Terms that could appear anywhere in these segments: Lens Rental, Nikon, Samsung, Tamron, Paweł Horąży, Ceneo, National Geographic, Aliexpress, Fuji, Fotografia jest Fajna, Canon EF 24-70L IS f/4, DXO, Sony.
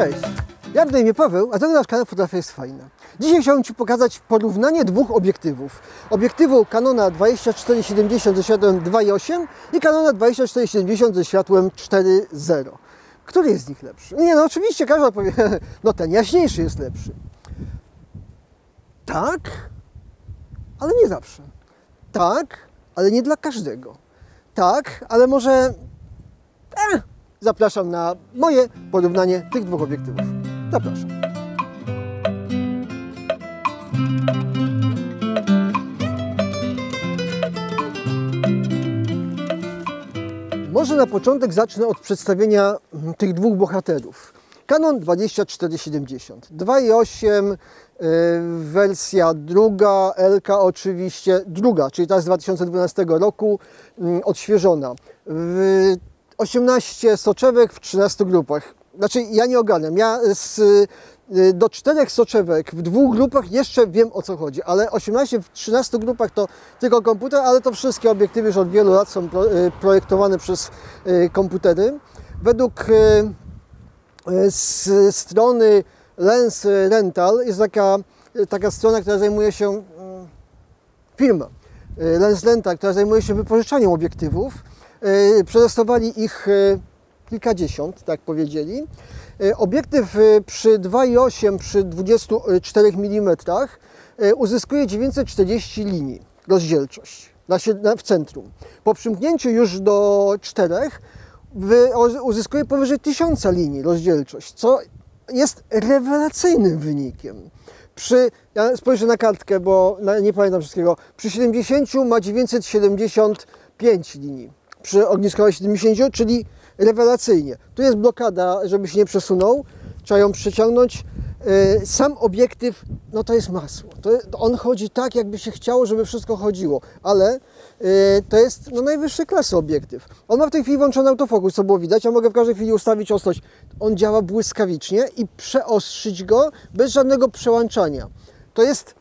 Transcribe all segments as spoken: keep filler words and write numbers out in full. Cześć! Jak na imię Paweł, a to nasz kanał Fotografia jest Fajna. Dzisiaj chciałbym Ci pokazać porównanie dwóch obiektywów. Obiektywu Canona dwadzieścia cztery siedemdziesiąt ze światłem dwa i osiem i Canona dwadzieścia cztery siedemdziesiąt ze światłem cztery zero. Który jest z nich lepszy? Nie, no oczywiście każdy powie, no ten jaśniejszy jest lepszy. Tak, ale nie zawsze. Tak, ale nie dla każdego. Tak, ale może... Eh. Zapraszam na moje porównanie tych dwóch obiektywów. Zapraszam. Może na początek zacznę od przedstawienia tych dwóch bohaterów. Canon dwadzieścia cztery siedemdziesiąt, dwa i osiem, yy, wersja druga, L-ka oczywiście, druga, czyli ta z dwa tysiące dwunastego roku, yy, odświeżona. Yy, osiemnaście soczewek w trzynastu grupach. Znaczy, ja nie ogarniam. Ja z, do czterech soczewek w dwóch grupach jeszcze wiem, o co chodzi, ale osiemnaście w trzynastu grupach to tylko komputer, ale to wszystkie obiektywy już od wielu lat są projektowane przez komputery. Według z strony Lens Rental jest taka, taka strona, która zajmuje się firma Lens Rental, która zajmuje się wypożyczaniem obiektywów. Przetestowali ich kilkadziesiąt, tak powiedzieli. Obiektyw przy dwa i osiem przy dwudziestu czterech milimetrach uzyskuje dziewięćset czterdzieści linii rozdzielczość w centrum. Po przymknięciu już do czterech uzyskuje powyżej tysiąca linii rozdzielczość, co jest rewelacyjnym wynikiem. Przy, ja spojrzę na kartkę, bo nie pamiętam wszystkiego, przy siedemdziesięciu ma dziewięćset siedemdziesiąt pięć linii. Przy ogniskowej siedemdziesiąt, czyli rewelacyjnie. Tu jest blokada, żeby się nie przesunął, trzeba ją przeciągnąć. Sam obiektyw, no to jest masło. To on chodzi tak, jakby się chciało, żeby wszystko chodziło, ale to jest no, najwyższej klasy obiektyw. On ma w tej chwili włączony autofokus, co było widać, a mogę w każdej chwili ustawić ostrość. On działa błyskawicznie i przeostrzyć go bez żadnego przełączania. To jest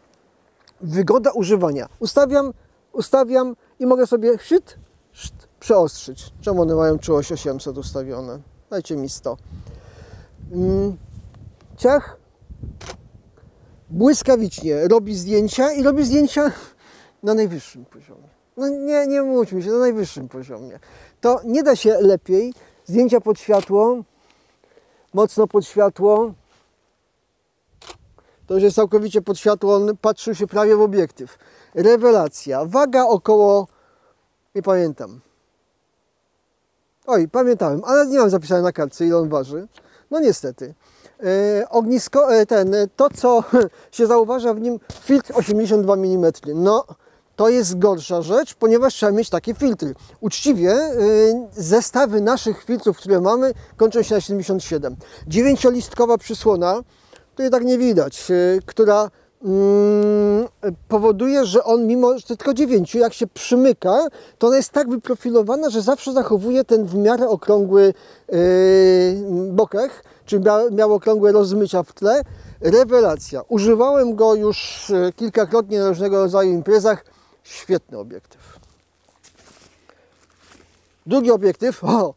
wygoda używania. Ustawiam, ustawiam i mogę sobie szyt, szyt. Przeostrzyć. Czemu one mają czułość osiemset ustawione? Dajcie mi sto. Ciach. Błyskawicznie robi zdjęcia i robi zdjęcia na najwyższym poziomie. No nie, nie mówmy się, na najwyższym poziomie. To nie da się lepiej. Zdjęcia pod światło, mocno pod światło. To już jest całkowicie pod światło, on patrzył się prawie w obiektyw. Rewelacja. Waga około, nie pamiętam, Oj, pamiętałem, ale nie mam zapisane na kartce, ile on waży. No niestety. E, ognisko, e, ten, to co się zauważa w nim, filtr osiemdziesiąt dwa milimetry. No, to jest gorsza rzecz, ponieważ trzeba mieć takie filtry. Uczciwie e, zestawy naszych filtrów, które mamy, kończą się na siedemdziesiąt siedem. Dziewięciolistkowa przysłona, tutaj tak nie widać, e, która mm, powoduje, że on mimo że tylko dziewięciu, jak się przymyka, to ona jest tak wyprofilowana, że zawsze zachowuje ten w miarę okrągły yy, bokeh, czyli mia, miał okrągłe rozmycia w tle. Rewelacja. Używałem go już kilkakrotnie na różnego rodzaju imprezach. Świetny obiektyw. Drugi obiektyw, o,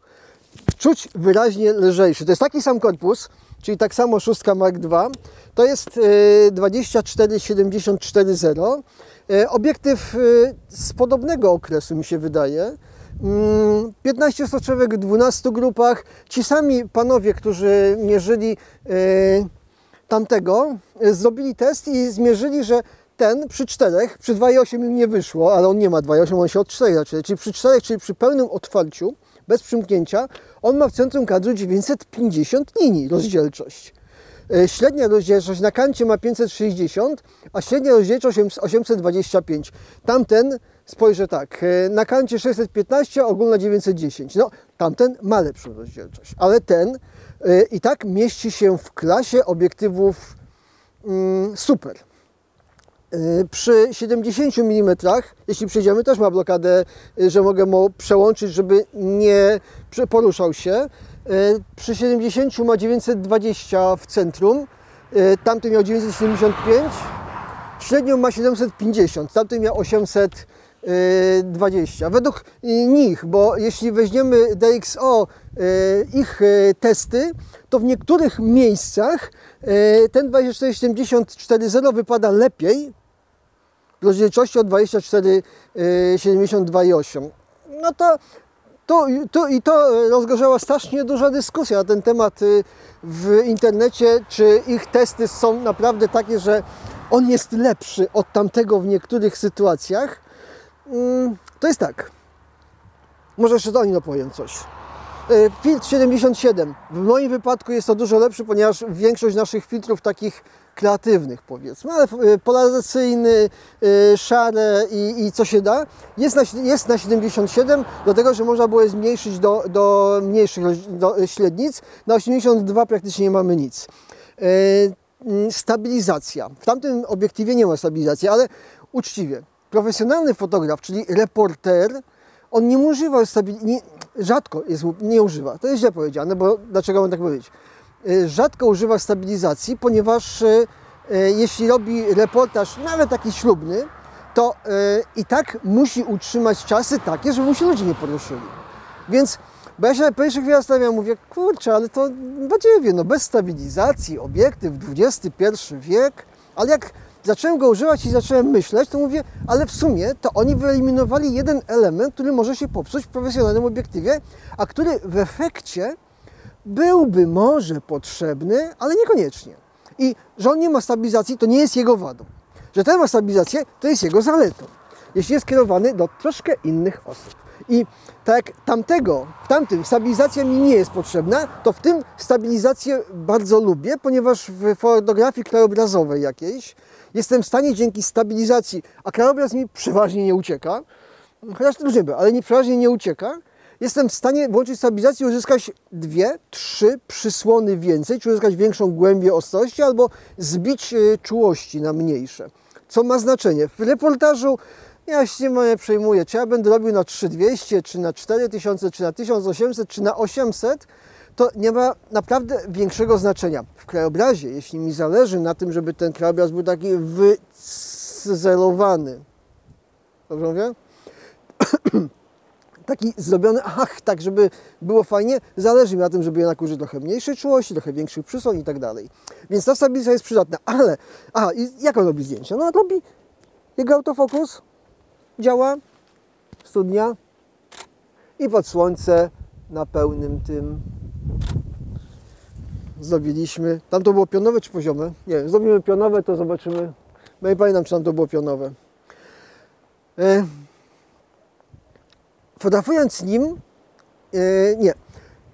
czuć wyraźnie lżejszy. To jest taki sam korpus, czyli tak samo szóstka Mark dwa, to jest dwadzieścia cztery siedemdziesiąt cztery zero. Obiektyw z podobnego okresu, mi się wydaje. piętnaście soczewek w dwunastu grupach. Ci sami panowie, którzy mierzyli tamtego, zrobili test i zmierzyli, że ten przy czterech, przy dwa i osiem im nie wyszło, ale on nie ma dwa i osiem, on się od czterech zaczyna, czyli przy czterech, czyli przy pełnym otwarciu, bez przymknięcia, on ma w centrum kadru dziewięćset pięćdziesiąt linii rozdzielczość. Średnia rozdzielczość na kancie ma pięćset sześćdziesiąt, a średnia rozdzielczość osiemset dwadzieścia pięć. Tamten, spojrzę tak, na kancie sześćset piętnaście, ogólna dziewięćset dziesięć. No, tamten ma lepszą rozdzielczość, ale ten i tak mieści się w klasie obiektywów mm, super. Przy siedemdziesięciu milimetrach, jeśli przejdziemy, też ma blokadę, że mogę mu przełączyć, żeby nie poruszał się. Przy siedemdziesięciu ma dziewięćset dwadzieścia w centrum, tamty miał dziewięćset siedemdziesiąt pięć, średnią ma siedemset pięćdziesiąt, tamty miał osiemset dwadzieścia. Według nich, bo jeśli weźmiemy D X O, ich testy, to w niektórych miejscach ten dwadzieścia cztery siedemdziesiąt cztery zero wypada lepiej w rozdzielczości od dwadzieścia cztery siedemdziesiąt dwa i osiem. No to, to, to i to rozgorzała strasznie duża dyskusja na ten temat w internecie, czy ich testy są naprawdę takie, że on jest lepszy od tamtego w niektórych sytuacjach. To jest tak. Może jeszcze do nich dopowiem coś. Filtr siedemdziesiąt siedem. W moim wypadku jest to dużo lepszy, ponieważ większość naszych filtrów takich kreatywnych, powiedzmy, ale polaryzacyjny, szare i, i co się da, jest na, jest na siedemdziesiąt siedem, dlatego że można było je zmniejszyć do, do mniejszych do średnic. Na osiemdziesiąt dwa praktycznie nie mamy nic. Stabilizacja. W tamtym obiektywie nie ma stabilizacji, ale uczciwie. Profesjonalny fotograf, czyli reporter, on nie używa stabilizacji, rzadko jest, nie używa, to jest źle powiedziane, bo dlaczego mam tak powiedzieć? Rzadko używa stabilizacji, ponieważ e, jeśli robi reportaż, nawet taki ślubny, to e, i tak musi utrzymać czasy takie, żeby mu się ludzie nie poruszyli. Więc, bo ja się na pierwszych chwilach stawiam, mówię, kurczę, ale to badziewie, no bez stabilizacji, obiektyw, dwudziesty pierwszy wiek, ale jak zacząłem go używać i zacząłem myśleć, to mówię, ale w sumie to oni wyeliminowali jeden element, który może się popsuć w profesjonalnym obiektywie, a który w efekcie byłby może potrzebny, ale niekoniecznie. I że on nie ma stabilizacji, to nie jest jego wadą. Że ten ma stabilizację, to jest jego zaletą. Jeśli jest kierowany do troszkę innych osób. I tak jak tamtego, w tamtym stabilizacja mi nie jest potrzebna, to w tym stabilizację bardzo lubię, ponieważ w fotografii krajobrazowej jakiejś jestem w stanie dzięki stabilizacji, a krajobraz mi przeważnie nie ucieka, chociaż to różnie było, ale nie, przeważnie nie ucieka, jestem w stanie włączyć stabilizację i uzyskać dwie, trzy przysłony więcej, czy uzyskać większą głębię ostrości, albo zbić czułości na mniejsze, co ma znaczenie. W reportażu ja się nie przejmuję, czy ja będę robił na trzy tysiące dwieście, czy na cztery tysiące, czy na tysiąc osiemset, czy na osiemset, to nie ma naprawdę większego znaczenia. W krajobrazie, jeśli mi zależy na tym, żeby ten krajobraz był taki wycerowany, dobrze mówię? Taki zrobiony, ach, tak, żeby było fajnie, zależy mi na tym, żeby jednak użyć trochę mniejszej czułości, trochę większych przysłon i tak dalej. Więc ta stabilizacja jest przydatna, ale, aha, i jak on robi zdjęcia? No, robi jego autofokus, działa, studnia i pod słońce na pełnym tym zrobiliśmy. Tam to było pionowe czy poziome? Nie wiem, zrobimy pionowe, to zobaczymy. No i pamiętam, czy tam to było pionowe. E... Fotografując nim, e... nie,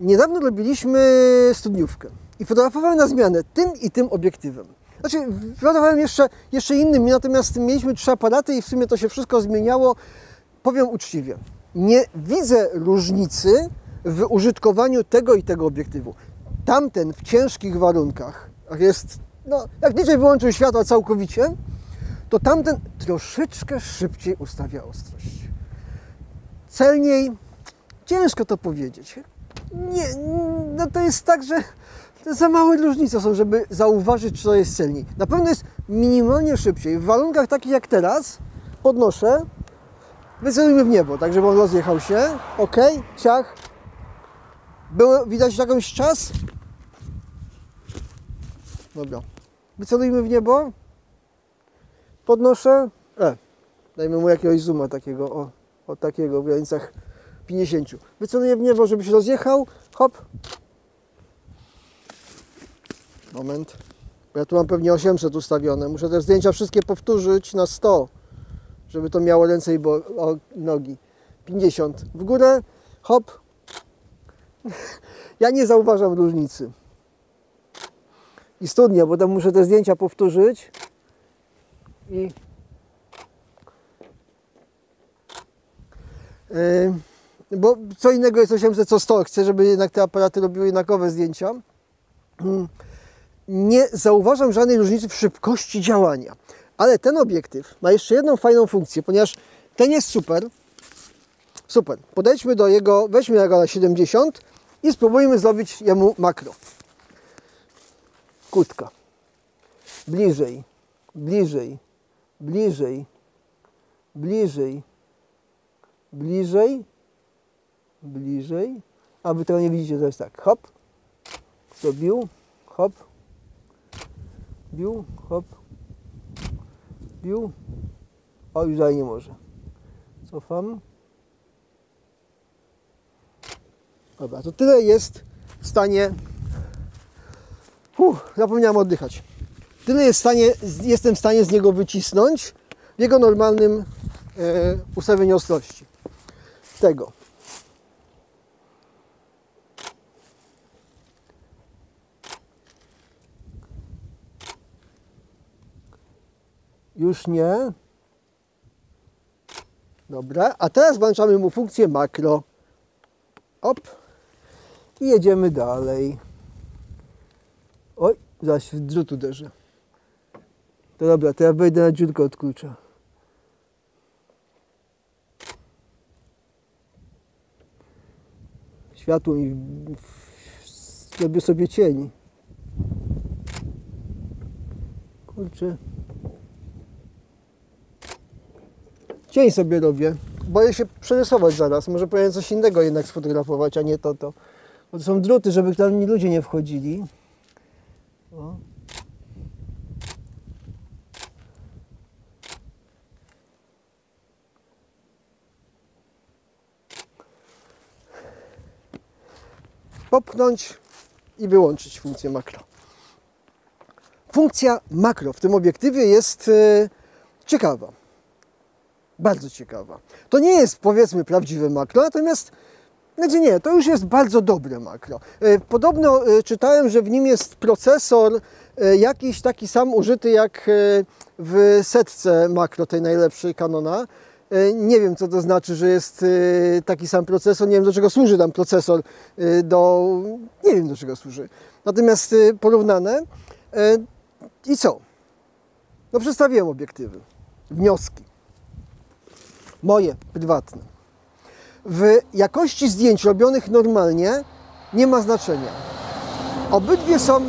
niedawno robiliśmy studniówkę i fotografowałem na zmianę tym i tym obiektywem. Znaczy, fotografowałem jeszcze, jeszcze innym, natomiast mieliśmy trzy aparaty i w sumie to się wszystko zmieniało. Powiem uczciwie, nie widzę różnicy w użytkowaniu tego i tego obiektywu. Tamten w ciężkich warunkach jest, no, jak D J wyłączył światła całkowicie, to tamten troszeczkę szybciej ustawia ostrość. Celniej, ciężko to powiedzieć. Nie, no to jest tak, że za małe różnice są, żeby zauważyć, co jest celniej. Na pewno jest minimalnie szybciej. W warunkach takich jak teraz, podnoszę, wycelujmy w niebo, tak żeby on rozjechał się. Ok, ciach. Było widać jakąś czas? Dobra. Wycelujmy w niebo. Podnoszę. E, dajmy mu jakiegoś zooma takiego, o, o takiego w granicach pięćdziesiąt. Wyceluję w niebo, żeby się rozjechał. Hop. Moment. Bo ja tu mam pewnie osiemset ustawione. Muszę te zdjęcia wszystkie powtórzyć na sto, żeby to miało ręce i bo nogi. pięćdziesiąt. W górę. Hop. Ja nie zauważam różnicy. I studnia, bo tam muszę te zdjęcia powtórzyć. I yy, bo co innego jest osiemset, co sto. Chcę, żeby jednak te aparaty robiły jednakowe zdjęcia. Nie zauważam żadnej różnicy w szybkości działania. Ale ten obiektyw ma jeszcze jedną fajną funkcję, ponieważ ten jest super. Super. Podejdźmy do jego, weźmy go na siedemdziesiąt i spróbujmy zrobić jemu makro. Kutka. Bliżej, bliżej, bliżej, bliżej, bliżej, bliżej, a wy tego nie widzicie, to jest tak, hop, to bił, hop, bił, hop, bił, o już dalej nie może, cofam. Dobra, to tyle jest w stanie, uff, zapomniałem oddychać, tyle jest w stanie, jestem w stanie z niego wycisnąć w jego normalnym e, ustawieniu ostrości. Tego. Już nie. Dobra, a teraz włączamy mu funkcję makro. Op. I jedziemy dalej. Oj, zaś w drut uderzy. To dobra, to ja wejdę na dziurkę od klucza. Światło mi zrobię sobie cieni. Kurczę. Cień sobie robię. Boję się przerysować zaraz. Może powinienem coś innego jednak sfotografować, a nie to, to. Bo to są druty, żeby tam ludzie nie wchodzili. O. Popchnąć i wyłączyć funkcję makro. Funkcja makro w tym obiektywie jest yy, ciekawa. Bardzo ciekawa. To nie jest, powiedzmy, prawdziwe makro, natomiast znaczy nie, to już jest bardzo dobre makro. Yy, podobno yy, czytałem, że w nim jest procesor yy, jakiś taki sam użyty jak yy, w setce makro, tej najlepszej Canona. Nie wiem, co to znaczy, że jest taki sam procesor, nie wiem, do czego służy tam procesor, do... nie wiem, do czego służy. Natomiast porównane i co? No przedstawiłem obiektywy, wnioski, moje, prywatne. W jakości zdjęć robionych normalnie nie ma znaczenia. Obydwie są,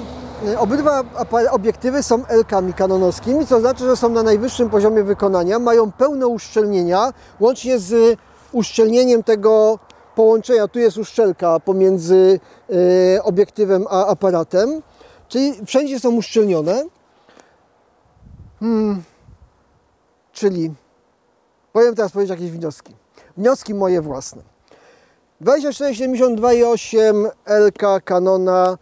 obydwa obiektywy są L-kami kanonowskimi, co znaczy, że są na najwyższym poziomie wykonania, mają pełne uszczelnienia, łącznie z uszczelnieniem tego połączenia, tu jest uszczelka pomiędzy y, obiektywem a aparatem, czyli wszędzie są uszczelnione. Hmm. Czyli powiem teraz powiedzieć jakieś wnioski. Wnioski moje własne. dwadzieścia cztery siedemdziesiąt dwa i osiem L K Canona.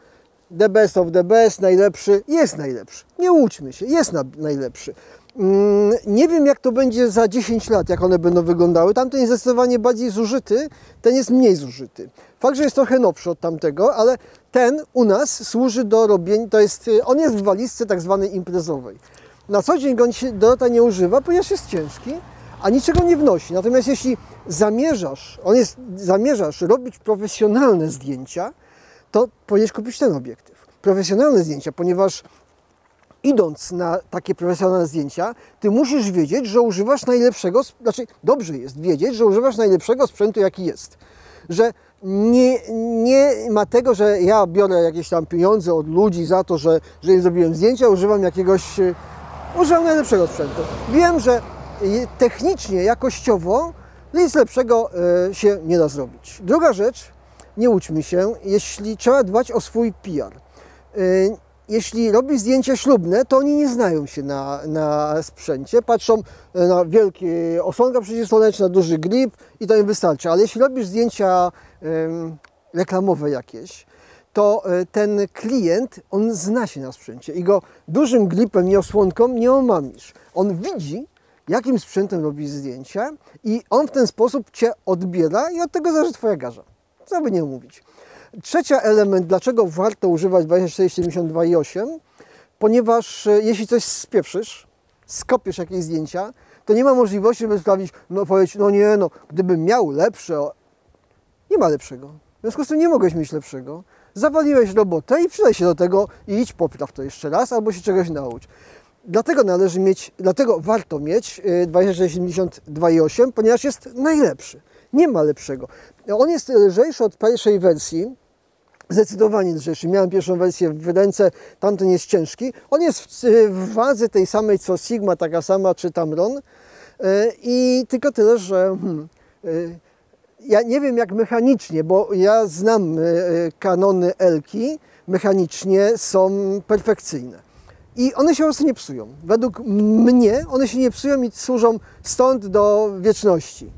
The best of the best, najlepszy, jest najlepszy. Nie łudźmy się, jest na, najlepszy. Mm, nie wiem, jak to będzie za dziesięć lat, jak one będą wyglądały. Tamten jest zdecydowanie bardziej zużyty, ten jest mniej zużyty. Fakt, że jest trochę nowszy od tamtego, ale ten u nas służy do robienia, to jest, on jest w walizce tak zwanej imprezowej. Na co dzień go się Dorota nie używa, ponieważ jest ciężki, a niczego nie wnosi. Natomiast jeśli zamierzasz, on jest, zamierzasz robić profesjonalne zdjęcia, to powinieneś kupić ten obiektyw. Profesjonalne zdjęcia, ponieważ idąc na takie profesjonalne zdjęcia, ty musisz wiedzieć, że używasz najlepszego, znaczy dobrze jest wiedzieć, że używasz najlepszego sprzętu, jaki jest. Że nie, nie ma tego, że ja biorę jakieś tam pieniądze od ludzi za to, że, że nie zrobiłem zdjęcia, używam jakiegoś, używam najlepszego sprzętu. Wiem, że technicznie, jakościowo nic lepszego się nie da zrobić. Druga rzecz, nie łudźmy się, jeśli trzeba dbać o swój P R. Jeśli robi zdjęcia ślubne, to oni nie znają się na, na sprzęcie, patrzą na wielkie osłonka przeciwsłoneczna, duży grip i to im wystarczy. Ale jeśli robisz zdjęcia reklamowe jakieś, to ten klient, on zna się na sprzęcie i go dużym gripem i osłonką nie omamisz. On widzi, jakim sprzętem robisz zdjęcia i on w ten sposób cię odbiera i od tego zależy twoja garza. Co by nie mówić. Trzeci element, dlaczego warto używać dwadzieścia cztery siedemdziesiąt dwa i osiem, ponieważ jeśli coś spieprzysz, skopiesz jakieś zdjęcia, to nie ma możliwości, żeby sprawdzić, no powiedzieć, no nie, no, gdybym miał lepsze, nie ma lepszego. W związku z tym nie mogłeś mieć lepszego. Zawaliłeś robotę i przydaj się do tego i idź, popraw to jeszcze raz, albo się czegoś naucz. Dlatego należy mieć, dlatego warto mieć dwadzieścia cztery siedemdziesiąt dwa i osiem, ponieważ jest najlepszy. Nie ma lepszego. On jest lżejszy od pierwszej wersji, zdecydowanie lżejszy. Miałem pierwszą wersję w ręce, tamten jest ciężki. On jest w, w wadze tej samej co Sigma, taka sama, czy Tamron. I tylko tyle, że hmm, Ja nie wiem jak mechanicznie, bo ja znam Canony Elki, mechanicznie są perfekcyjne. I one się po prostu nie psują. Według mnie one się nie psują i służą stąd do wieczności.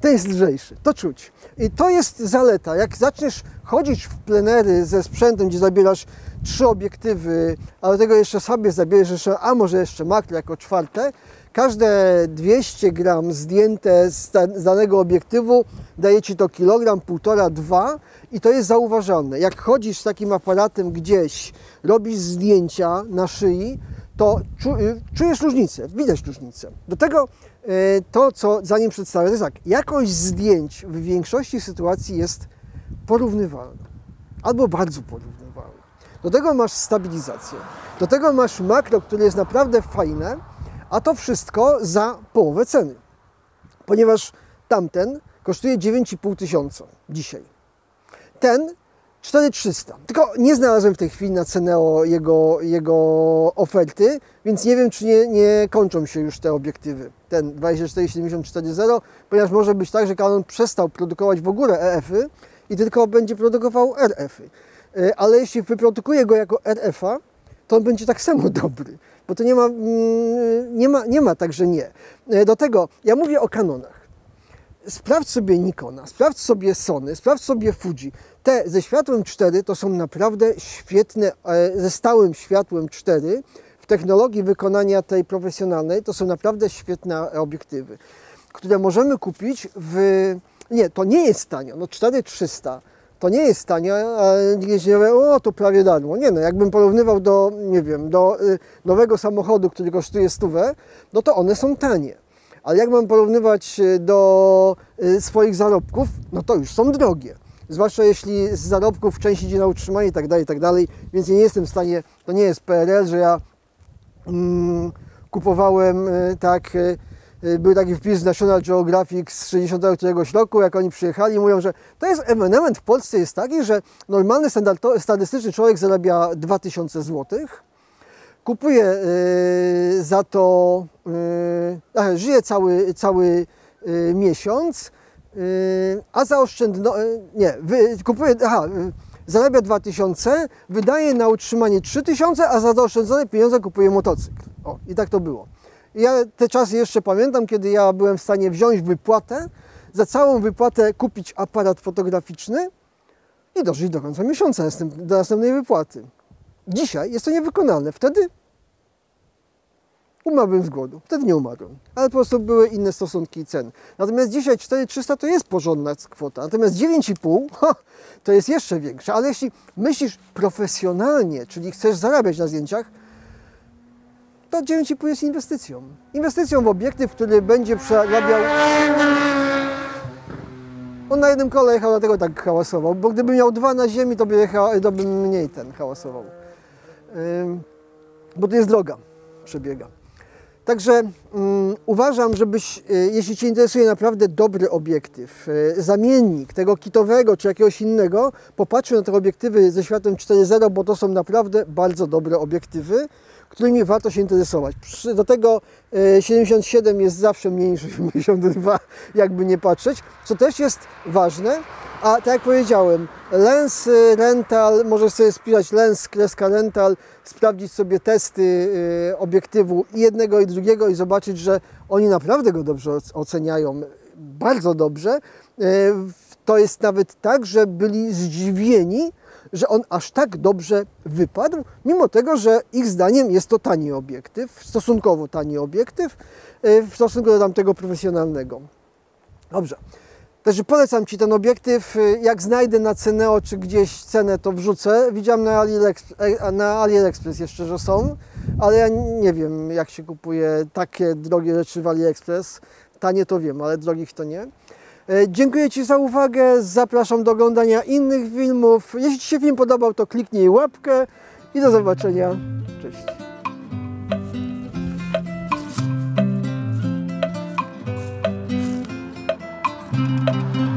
Ten jest lżejszy, to czuć. I to jest zaleta. Jak zaczniesz chodzić w plenery ze sprzętem, gdzie zabierasz trzy obiektywy, a do tego jeszcze sobie zabierzesz, a może jeszcze makro jako czwarte, każde dwieście gram zdjęte z danego obiektywu daje ci to kilogram, półtora, dwa i to jest zauważalne. Jak chodzisz z takim aparatem gdzieś, robisz zdjęcia na szyi, to czujesz różnicę, widać różnicę. Do tego to, co zanim przedstawię, to jest tak, jakość zdjęć w większości sytuacji jest porównywalna, albo bardzo porównywalna. Do tego masz stabilizację, do tego masz makro, które jest naprawdę fajne, a to wszystko za połowę ceny, ponieważ tamten kosztuje dziewięć i pół tysiąca dzisiaj. Ten cztery tysiące trzysta. Tylko nie znalazłem w tej chwili na Ceneo jego, jego oferty, więc nie wiem, czy nie, nie kończą się już te obiektywy. Ten dwadzieścia cztery siedemdziesiąt cztery zero, ponieważ może być tak, że Canon przestał produkować w ogóle E F-y i tylko będzie produkował R F-y. Ale jeśli wyprodukuje go jako R F-a, to on będzie tak samo dobry, bo to nie ma, nie ma, nie ma tak, że nie. Do tego, ja mówię o Canonach. Sprawdź sobie Nikona, sprawdź sobie Sony, sprawdź sobie Fuji. Te ze światłem cztery to są naprawdę świetne, ze stałym światłem cztery w technologii wykonania tej profesjonalnej to są naprawdę świetne obiektywy, które możemy kupić w... Nie, to nie jest tanio, no cztery tysiące trzysta to nie jest tanio, a gdzieś nie mówię, o to prawie darmo. Nie no, jakbym porównywał do, nie wiem, do nowego samochodu, który kosztuje stówę, no to one są tanie. Ale jak mam porównywać do swoich zarobków, no to już są drogie. Zwłaszcza jeśli z zarobków część idzie na utrzymanie i tak dalej, i tak dalej. Więc ja nie jestem w stanie, to nie jest P R L, że ja mm, kupowałem, tak, był taki wpis w National Geographic z sześćdziesiątego któregoś roku, jak oni przyjechali, mówią, że to jest ewenement w Polsce jest taki, że normalny, statystyczny człowiek zarabia dwa tysiące złotych, kupuje y, za to, y, ach, żyje cały, cały y, miesiąc, y, a zaoszczędności, y, nie, wy, kupuje, aha, y, zarabia dwa tysiące, wydaje na utrzymanie trzy tysiące, a za zaoszczędzone pieniądze kupuje motocykl. O, i tak to było. Ja te czasy jeszcze pamiętam, kiedy ja byłem w stanie wziąć wypłatę, za całą wypłatę kupić aparat fotograficzny i dożyć do końca miesiąca, do następnej wypłaty. Dzisiaj jest to niewykonalne. Wtedy umarłbym z głodu. Wtedy nie umarłem. Ale po prostu były inne stosunki cen. Natomiast dzisiaj cztery tysiące trzysta to jest porządna kwota. Natomiast dziewięć i pół to jest jeszcze większe. Ale jeśli myślisz profesjonalnie, czyli chcesz zarabiać na zdjęciach, to dziewięć i pół jest inwestycją. Inwestycją w obiektyw, który będzie przerabiał... On na jednym kole jechał, dlatego tak hałasował, bo gdybym miał dwa na ziemi, to by jechał, to bym mniej ten hałasował. Bo to jest droga, przebiega. Także um, uważam, żebyś, jeśli Cię interesuje naprawdę dobry obiektyw, zamiennik tego kitowego czy jakiegoś innego, popatrzył na te obiektywy ze światłem cztery zero, bo to są naprawdę bardzo dobre obiektywy, którymi warto się interesować. Do tego siedemdziesiąt siedem jest zawsze mniej niż siedemdziesiąt dwa, jakby nie patrzeć, co też jest ważne. A tak jak powiedziałem, Lens Rental, możesz sobie spisać Lens kreska Rental, sprawdzić sobie testy obiektywu jednego i drugiego i zobaczyć, że oni naprawdę go dobrze oceniają, bardzo dobrze. To jest nawet tak, że byli zdziwieni, że on aż tak dobrze wypadł, mimo tego, że ich zdaniem jest to tani obiektyw, stosunkowo tani obiektyw w stosunku do tamtego profesjonalnego. Dobrze. Także polecam Ci ten obiektyw, jak znajdę na Ceneo czy gdzieś cenę, to wrzucę. Widziałem na, Aliexpress, na Aliexpress jeszcze, że są, ale ja nie wiem, jak się kupuje takie drogie rzeczy w Aliexpress. Tanie to wiem, ale drogich to nie. Dziękuję Ci za uwagę, zapraszam do oglądania innych filmów. Jeśli Ci się film podobał, to kliknij łapkę i do zobaczenia. Cześć. Thank you.